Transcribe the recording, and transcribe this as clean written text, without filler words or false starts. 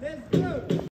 Let's go!